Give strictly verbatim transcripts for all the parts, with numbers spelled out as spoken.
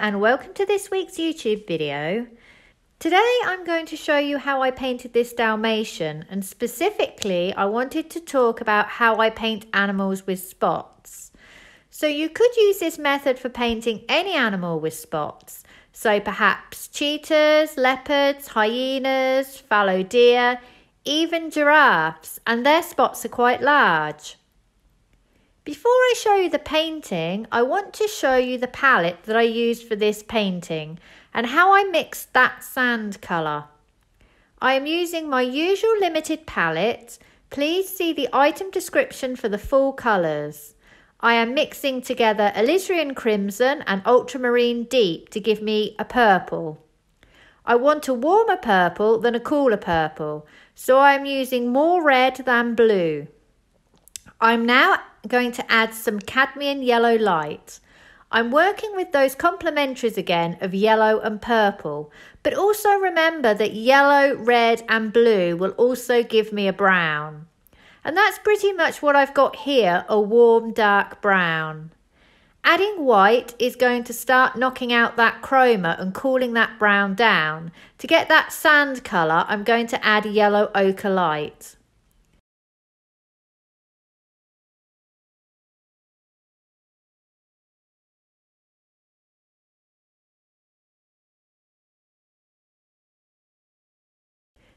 and welcome to this week's YouTube video. Today I'm going to show you how I painted this Dalmatian, and specifically I wanted to talk about how I paint animals with spots. So you could use this method for painting any animal with spots. So perhaps cheetahs, leopards, hyenas, fallow deer, even giraffes, and their spots are quite large. Before I show you the painting, I want to show you the palette that I used for this painting and how I mixed that sand colour. I am using my usual limited palette. Please see the item description for the full colours. I am mixing together alizarin crimson and ultramarine deep to give me a purple. I want a warmer purple than a cooler purple, so I am using more red than blue. I'm now going to add some cadmium yellow light. I'm working with those complementaries again of yellow and purple, but also remember that yellow, red and blue will also give me a brown. And that's pretty much what I've got here, a warm dark brown. Adding white is going to start knocking out that chroma and cooling that brown down. To get that sand colour, I'm going to add yellow ochre light.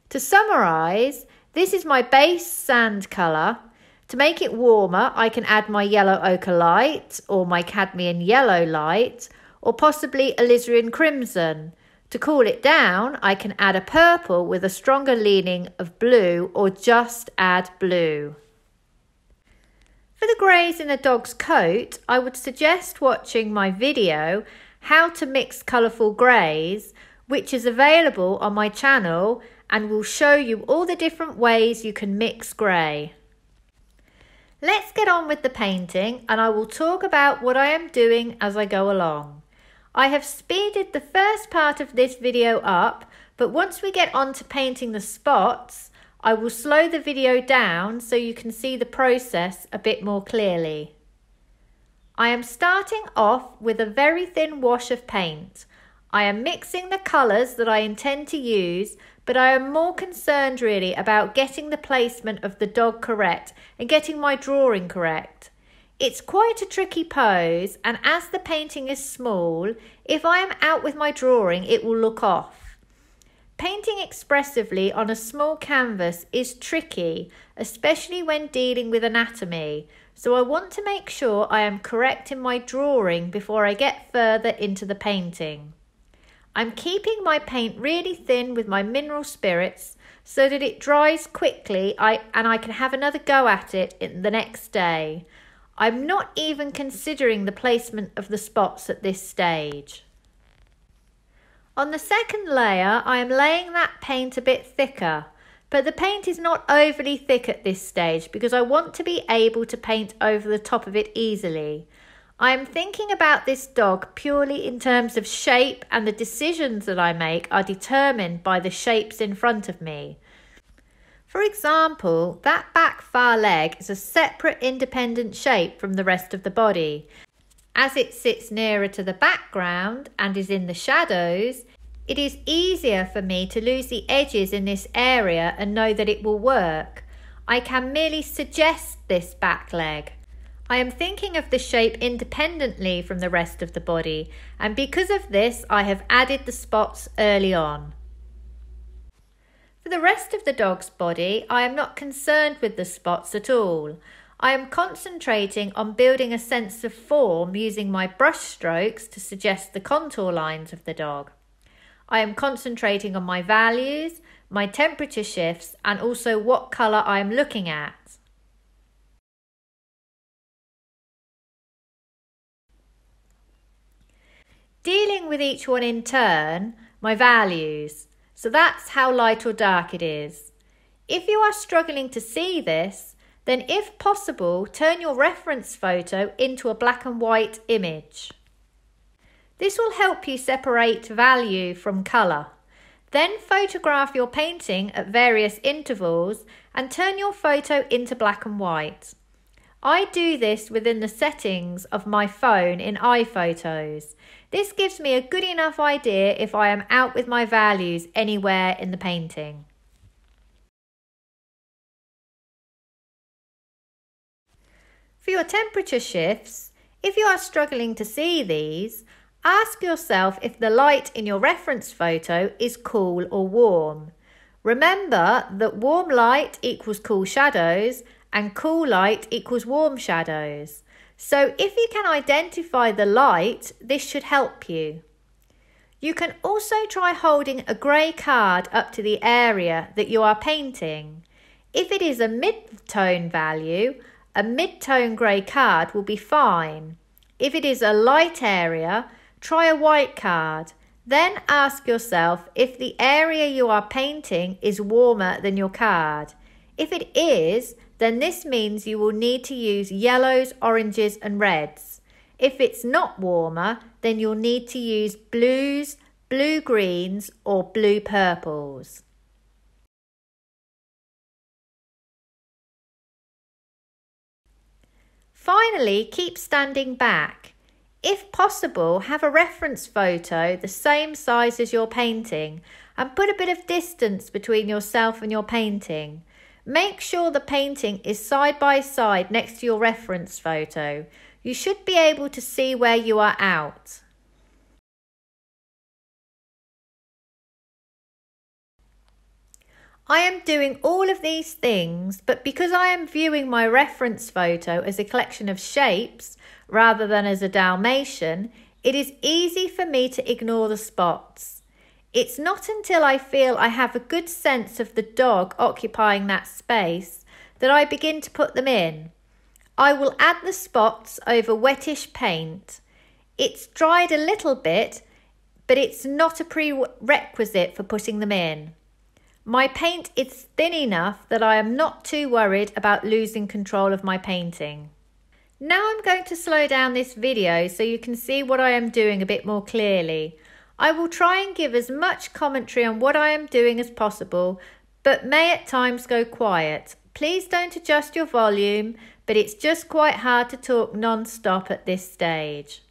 To summarise, this is my base sand colour. To make it warmer, I can add my yellow ochre light or my cadmium yellow light or possibly alizarin crimson. To cool it down, I can add a purple with a stronger leaning of blue or just add blue. For the greys in a dog's coat, I would suggest watching my video, How to Mix Colourful Greys, which is available on my channel and will show you all the different ways you can mix grey. Let's get on with the painting and I will talk about what I am doing as I go along. I have speeded the first part of this video up, but once we get on to painting the spots, I will slow the video down so you can see the process a bit more clearly. I am starting off with a very thin wash of paint. I am mixing the colours that I intend to use, but I am more concerned really about getting the placement of the dog correct and getting my drawing correct. It's quite a tricky pose, and as the painting is small, if I am out with my drawing it will look off. Painting expressively on a small canvas is tricky, especially when dealing with anatomy, so I want to make sure I am correct in my drawing before I get further into the painting. I'm keeping my paint really thin with my mineral spirits so that it dries quickly and I can have another go at it the next day. I'm not even considering the placement of the spots at this stage. On the second layer, I am laying that paint a bit thicker, but the paint is not overly thick at this stage because I want to be able to paint over the top of it easily. I am thinking about this dog purely in terms of shape, and the decisions that I make are determined by the shapes in front of me. For example, that back far leg is a separate independent shape from the rest of the body. As it sits nearer to the background and is in the shadows, it is easier for me to lose the edges in this area and know that it will work. I can merely suggest this back leg. I am thinking of the shape independently from the rest of the body, and because of this I have added the spots early on. For the rest of the dog's body, I am not concerned with the spots at all. I am concentrating on building a sense of form using my brush strokes to suggest the contour lines of the dog. I am concentrating on my values, my temperature shifts, and also what colour I am looking at. Dealing with each one in turn, my values, so that's how light or dark it is. If you are struggling to see this, then if possible, turn your reference photo into a black and white image. This will help you separate value from colour. Then photograph your painting at various intervals and turn your photo into black and white. I do this within the settings of my phone in iPhotos. This gives me a good enough idea if I am out with my values anywhere in the painting. For your temperature shifts, if you are struggling to see these, ask yourself if the light in your reference photo is cool or warm. Remember that warm light equals cool shadows and cool light equals warm shadows. So if you can identify the light, this should help you. You can also try holding a grey card up to the area that you are painting. If it is a mid-tone value, a mid-tone grey card will be fine. If it is a light area, try a white card. Then ask yourself if the area you are painting is warmer than your card. If it is, then this means you will need to use yellows, oranges and reds. If it's not warmer, then you'll need to use blues, blue greens or blue purples. Finally, keep standing back. If possible, have a reference photo the same size as your painting and put a bit of distance between yourself and your painting. Make sure the painting is side by side next to your reference photo. You should be able to see where you are out. I am doing all of these things, but because I am viewing my reference photo as a collection of shapes rather than as a Dalmatian, it is easy for me to ignore the spots. It's not until I feel I have a good sense of the dog occupying that space that I begin to put them in. I will add the spots over wettish paint. It's dried a little bit, but it's not a prerequisite for putting them in. My paint is thin enough that I am not too worried about losing control of my painting. Now I'm going to slow down this video so you can see what I am doing a bit more clearly. I will try and give as much commentary on what I am doing as possible, but may at times go quiet. Please don't adjust your volume, but it's just quite hard to talk non-stop at this stage.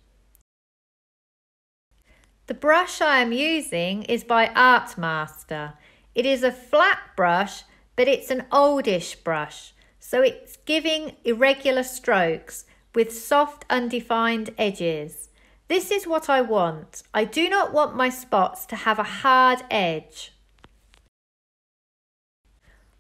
The brush I am using is by Artmaster. It is a flat brush, but it's an oldish brush, so it's giving irregular strokes with soft, undefined edges. This is what I want. I do not want my spots to have a hard edge.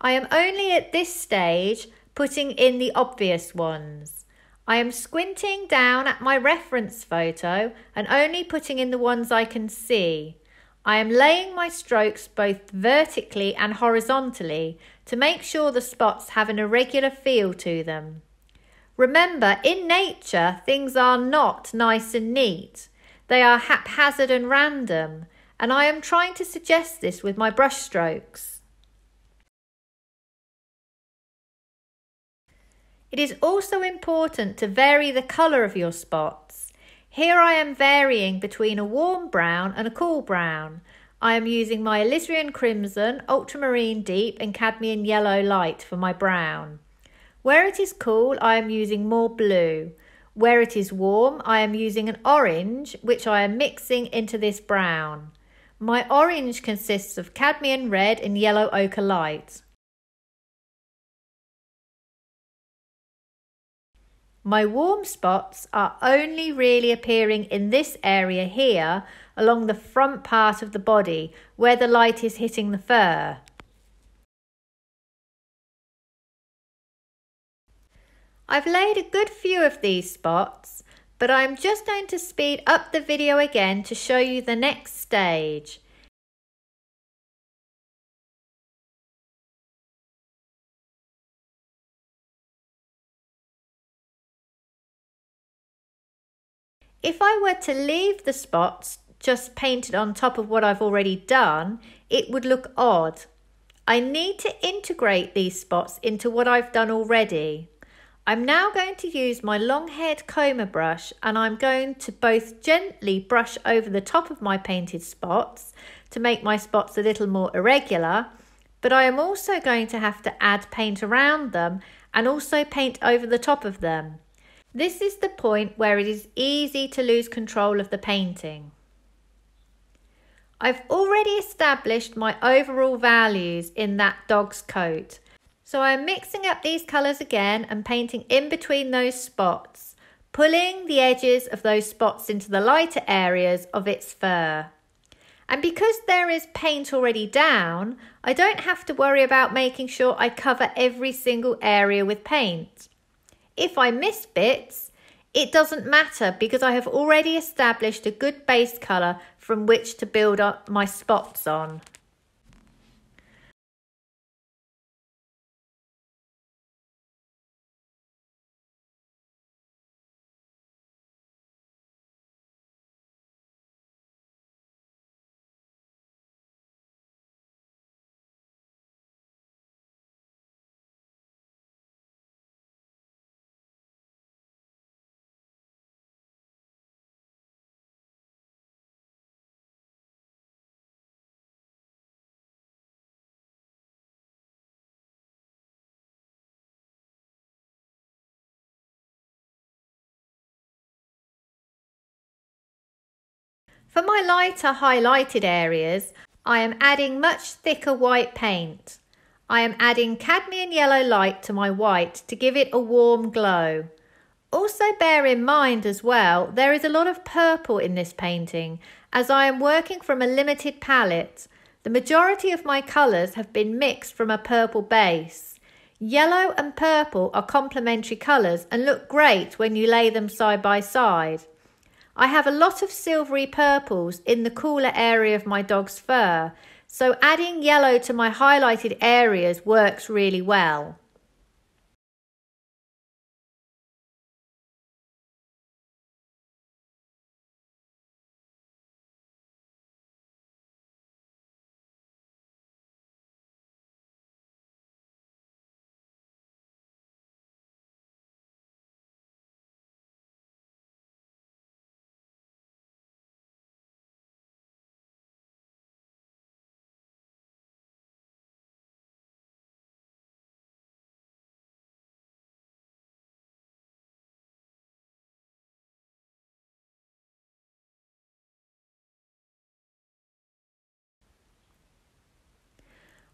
I am only at this stage putting in the obvious ones. I am squinting down at my reference photo and only putting in the ones I can see. I am laying my strokes both vertically and horizontally to make sure the spots have an irregular feel to them. Remember, in nature, things are not nice and neat. They are haphazard and random, and I am trying to suggest this with my brush strokes. It is also important to vary the colour of your spots. Here I am varying between a warm brown and a cool brown. I am using my alizarin crimson, ultramarine deep and cadmium yellow light for my brown. Where it is cool, I am using more blue. Where it is warm, I am using an orange, which I am mixing into this brown. My orange consists of cadmium red and yellow ochre light. My warm spots are only really appearing in this area here, along the front part of the body, where the light is hitting the fur. I've laid a good few of these spots, but I'm just going to speed up the video again to show you the next stage. If I were to leave the spots just painted on top of what I've already done, it would look odd. I need to integrate these spots into what I've done already. I'm now going to use my long-haired comb brush and I'm going to both gently brush over the top of my painted spots to make my spots a little more irregular, but I am also going to have to add paint around them and also paint over the top of them. This is the point where it is easy to lose control of the painting. I've already established my overall values in that dog's coat, so I'm mixing up these colours again and painting in between those spots, pulling the edges of those spots into the lighter areas of its fur. And because there is paint already down, I don't have to worry about making sure I cover every single area with paint. If I miss bits, it doesn't matter because I have already established a good base colour from which to build up my spots on. For my lighter highlighted areas, I am adding much thicker white paint. I am adding cadmium yellow light to my white to give it a warm glow. Also bear in mind as well, there is a lot of purple in this painting as I am working from a limited palette. The majority of my colours have been mixed from a purple base. Yellow and purple are complementary colours and look great when you lay them side by side. I have a lot of silvery purples in the cooler area of my dog's fur, so adding yellow to my highlighted areas works really well.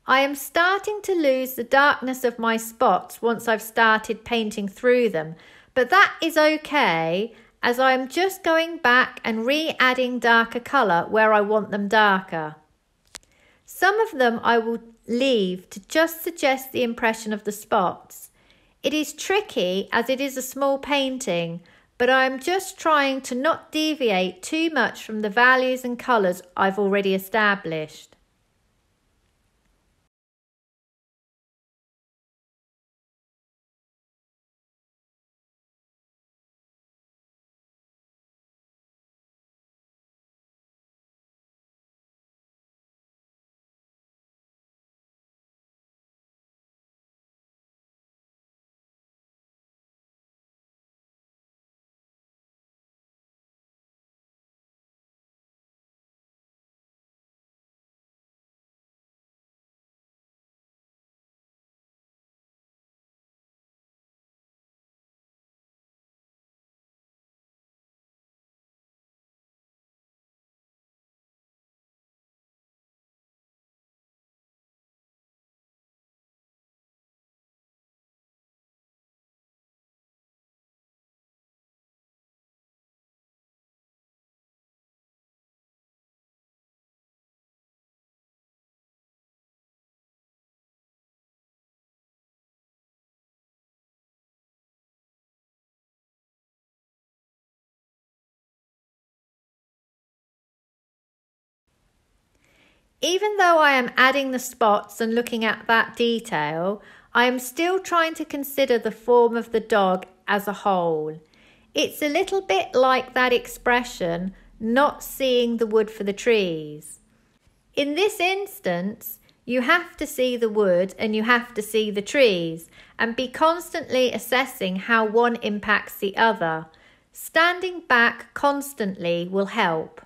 I am starting to lose the darkness of my spots once I've started painting through them, but that is okay as I am just going back and re-adding darker colour where I want them darker. Some of them I will leave to just suggest the impression of the spots. It is tricky as it is a small painting, but I am just trying to not deviate too much from the values and colours I've already established. Even though I am adding the spots and looking at that detail, I am still trying to consider the form of the dog as a whole. It's a little bit like that expression, not seeing the wood for the trees. In this instance, you have to see the wood and you have to see the trees and be constantly assessing how one impacts the other. Standing back constantly will help.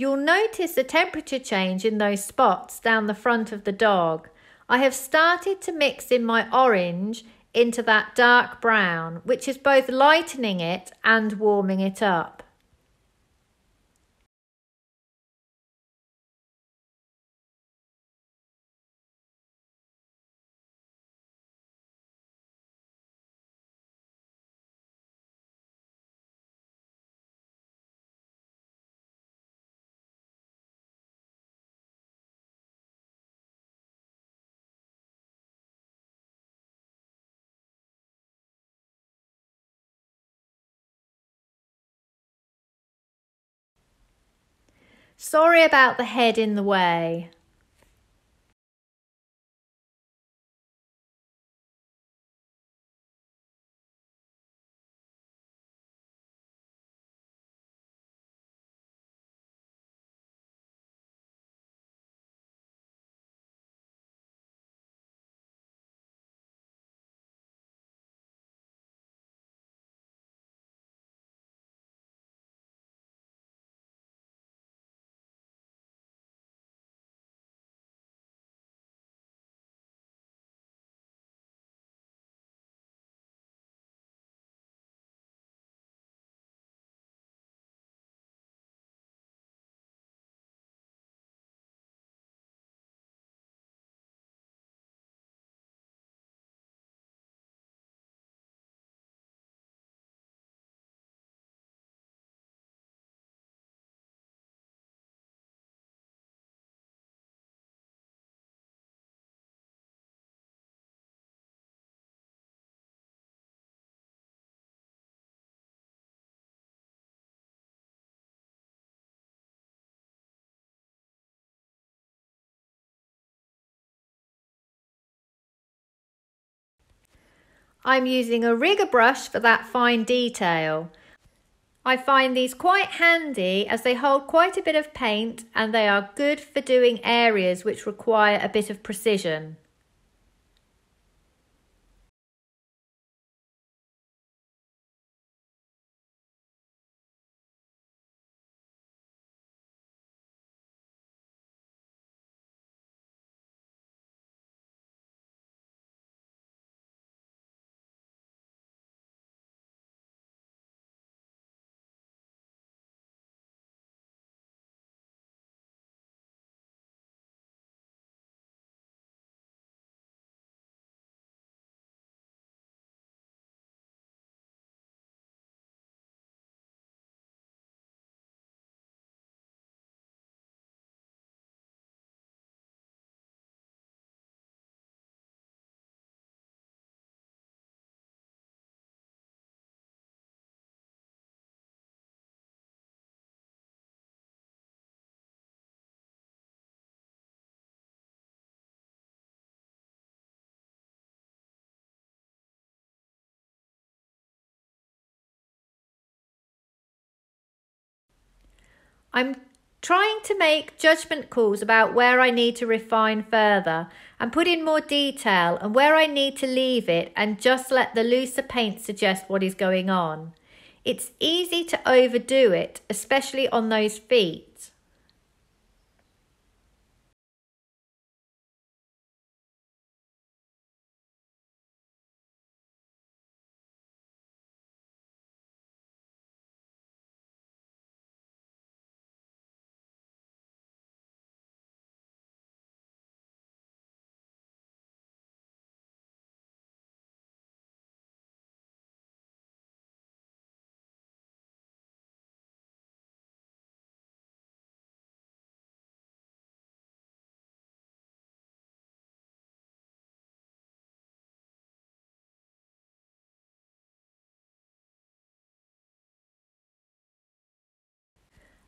You'll notice the temperature change in those spots down the front of the dog. I have started to mix in my orange into that dark brown, which is both lightening it and warming it up. Sorry about the head in the way. I'm using a rigger brush for that fine detail. I find these quite handy as they hold quite a bit of paint and they are good for doing areas which require a bit of precision. I'm trying to make judgment calls about where I need to refine further and put in more detail and where I need to leave it and just let the looser paint suggest what is going on. It's easy to overdo it, especially on those feet.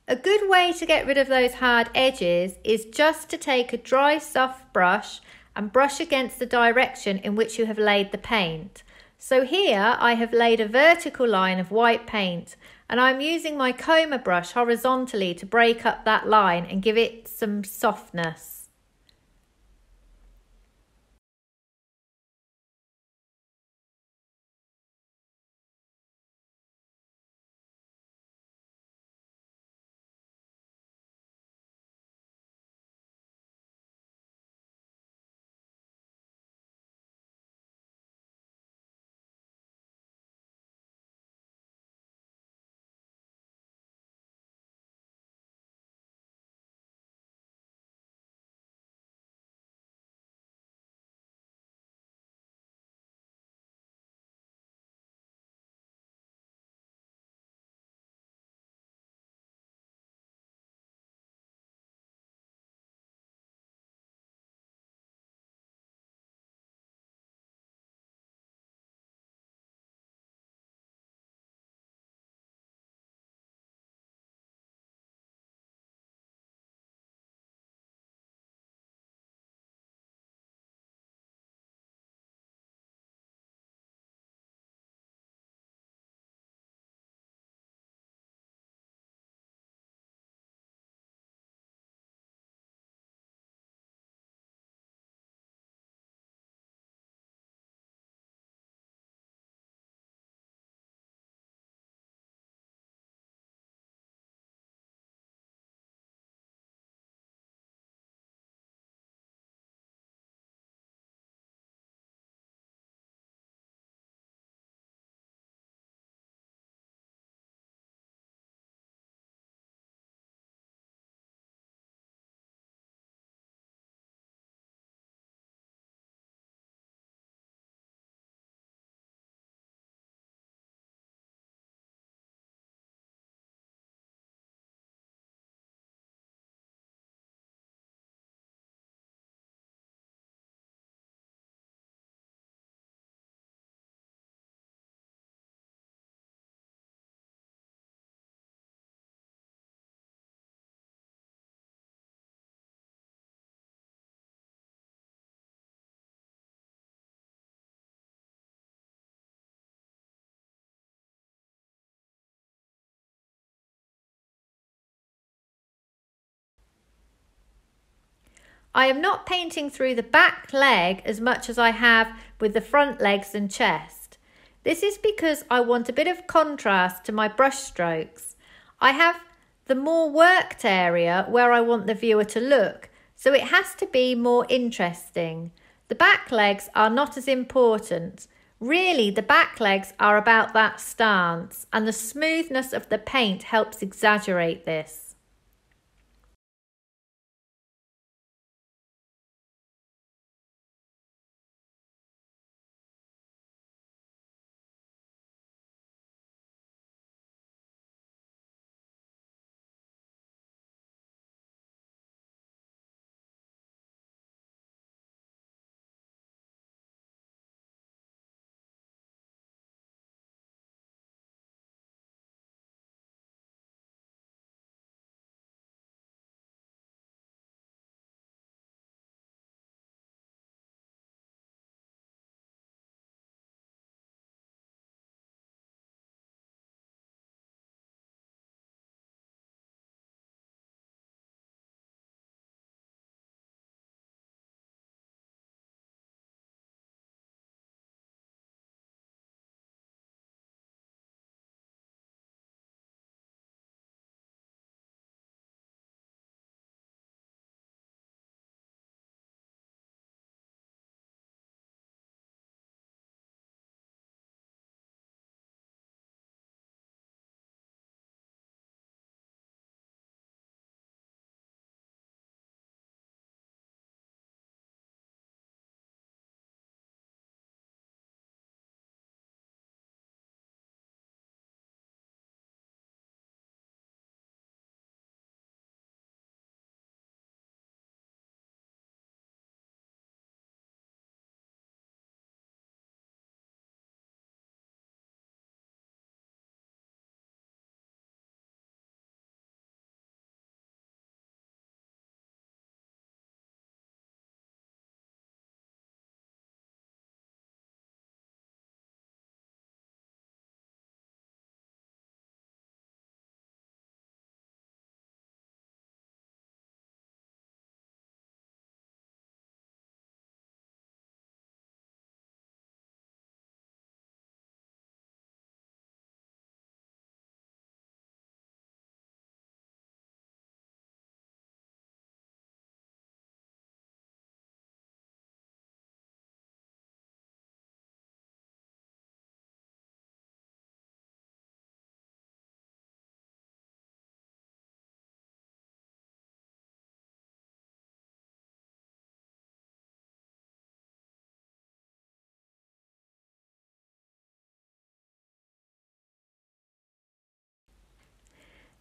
A good way to get rid of those hard edges is just to take a dry, soft brush and brush against the direction in which you have laid the paint. So here I have laid a vertical line of white paint and I'm using my comb brush horizontally to break up that line and give it some softness. I am not painting through the back leg as much as I have with the front legs and chest. This is because I want a bit of contrast to my brush strokes. I have the more worked area where I want the viewer to look, so it has to be more interesting. The back legs are not as important. Really, the back legs are about that stance, and the smoothness of the paint helps exaggerate this.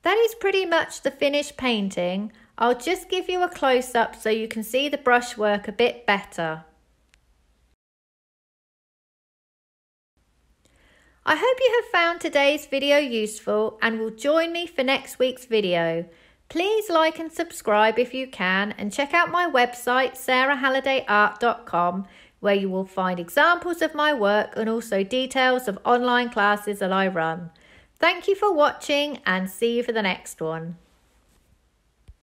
That is pretty much the finished painting. I'll just give you a close-up so you can see the brushwork a bit better. I hope you have found today's video useful and will join me for next week's video. Please like and subscribe if you can, and check out my website sarah halliday art dot com, where you will find examples of my work and also details of online classes that I run. Thank you for watching, and see you for the next one.